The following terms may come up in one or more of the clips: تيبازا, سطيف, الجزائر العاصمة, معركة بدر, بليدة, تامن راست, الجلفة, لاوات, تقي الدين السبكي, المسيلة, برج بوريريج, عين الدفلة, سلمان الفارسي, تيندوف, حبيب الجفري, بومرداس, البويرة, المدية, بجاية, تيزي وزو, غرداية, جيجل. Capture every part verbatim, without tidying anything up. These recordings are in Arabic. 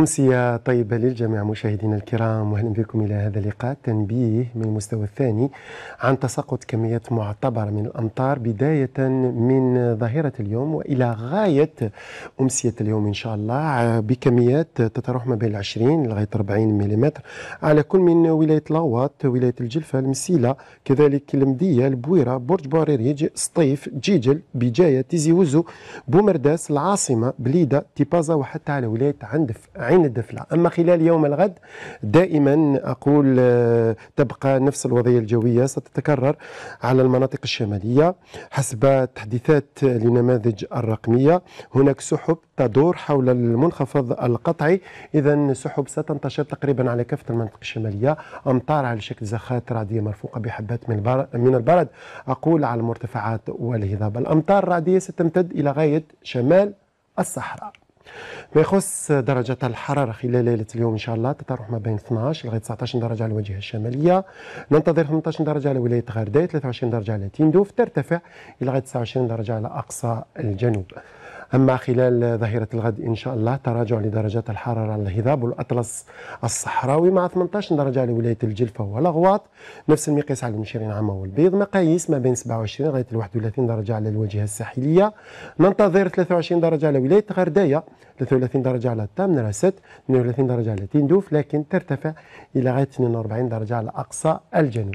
أمسية طيبة للجميع مشاهدينا الكرام، وأهلا بكم إلى هذا اللقاء. تنبيه من المستوى الثاني عن تساقط كميات معتبرة من الأمطار بداية من ظاهرة اليوم وإلى غاية أمسية اليوم إن شاء الله، بكميات تتراوح ما بين عشرين لغاية أربعين ملم على كل من ولاية لاوات، ولاية الجلفة، المسيلة، كذلك المدية، البويرة، برج بوريريج، سطيف، جيجل، بجاية، تيزي وزو، بومرداس، العاصمة، بليدة، تيبازا، وحتى على ولاية عندف عين الدفلة. أما خلال يوم الغد دائما أقول تبقى نفس الوضعية الجوية، ستتكرر على المناطق الشمالية حسب تحديثات لنماذج الرقمية. هناك سحب تدور حول المنخفض القطعي، إذا سحب ستنتشر تقريبا على كافة المناطق الشمالية، أمطار على شكل زخات رعدية مرفوقة بحبات من من البرد أقول على المرتفعات والهضاب. الأمطار الرعدية ستمتد إلى غاية شمال الصحراء. ما يخص درجة الحرارة خلال ليلة اليوم إن شاء الله تتراوح ما بين اثناش لغاية تسعطاش درجة على الواجهة الشمالية، ننتظر ثمنطاش درجة على ولاية غرداية، ثلاثة وعشرين درجة على تيندوف، ترتفع إلى غاية تسعة وعشرين درجة على أقصى الجنوب. أما خلال ظهيرة الغد إن شاء الله تراجع لدرجات الحرارة على الهضاب والأطلس الصحراوي مع ثمنطاش درجة على ولاية الجلفة والأغواط، نفس المقياس على المشيرين العامة والبيض، مقاييس ما بين سبعة وعشرين لغاية واحد وثلاثين درجة على الواجهة الساحلية، ننتظر ثلاثة وعشرين درجة على ولاية غرداية، ثلاثة وثلاثين درجة على تامن راست، اثنين وثلاثين درجة على تندوف، لكن ترتفع إلى غاية اثنين وأربعين درجة على أقصى الجنوب.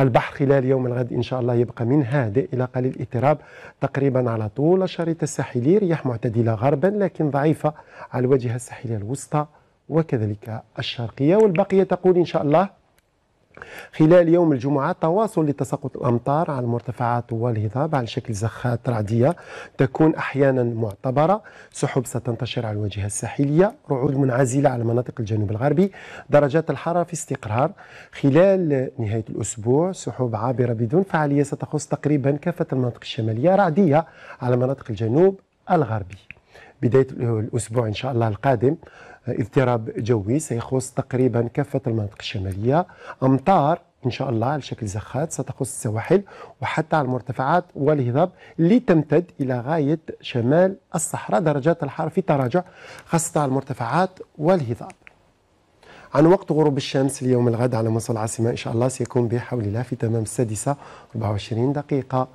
البحر خلال يوم الغد إن شاء الله يبقى من هادئ إلى قليل اضطراب تقريبا على طول الشريط الساحلي، رياح معتدلة غربا لكن ضعيفة على الواجهة الساحلية الوسطى وكذلك الشرقية. والبقية تقول إن شاء الله خلال يوم الجمعة تواصل لتساقط الأمطار على المرتفعات والهضاب على شكل زخات رعدية تكون أحيانا معتبرة، سحب ستنتشر على الواجهة الساحلية، رعود منعزلة على مناطق الجنوب الغربي، درجات الحرارة في استقرار. خلال نهاية الأسبوع سحب عابرة بدون فعالية ستخص تقريبا كافة المناطق الشمالية، رعدية على مناطق الجنوب الغربي. بداية الأسبوع إن شاء الله القادم اضطراب جوي سيخص تقريبا كافة المناطق الشمالية، أمطار إن شاء الله على شكل زخات ستخص السواحل وحتى على المرتفعات والهضاب اللي تمتد إلى غاية شمال الصحراء، درجات الحرارة في تراجع خاصة على المرتفعات والهضاب. عن وقت غروب الشمس ليوم الغد على مستوى العاصمة إن شاء الله سيكون بحول الله في تمام السادسة أربعة وعشرين دقيقة.